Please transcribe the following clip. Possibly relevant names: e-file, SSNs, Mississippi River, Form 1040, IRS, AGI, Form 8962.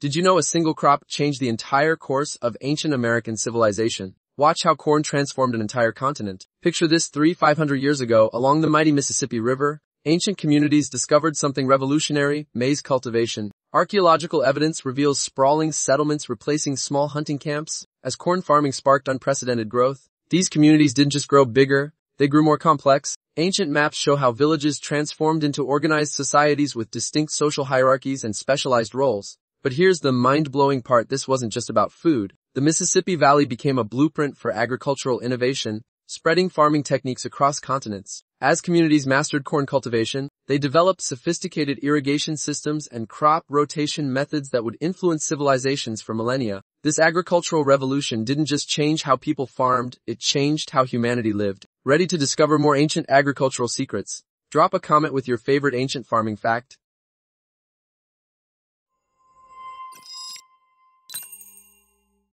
Did you know a single crop changed the entire course of ancient American civilization? Watch how corn transformed an entire continent. Picture this: 3,500 years ago, along the mighty Mississippi River, ancient communities discovered something revolutionary: maize cultivation. Archaeological evidence reveals sprawling settlements replacing small hunting camps. As corn farming sparked unprecedented growth, these communities didn't just grow bigger, they grew more complex. Ancient maps show how villages transformed into organized societies with distinct social hierarchies and specialized roles. But here's the mind-blowing part: this wasn't just about food. The Mississippi Valley became a blueprint for agricultural innovation, spreading farming techniques across continents. As communities mastered corn cultivation, they developed sophisticated irrigation systems and crop rotation methods that would influence civilizations for millennia. This agricultural revolution didn't just change how people farmed, it changed how humanity lived. Ready to discover more ancient agricultural secrets? Drop a comment with your favorite ancient farming fact.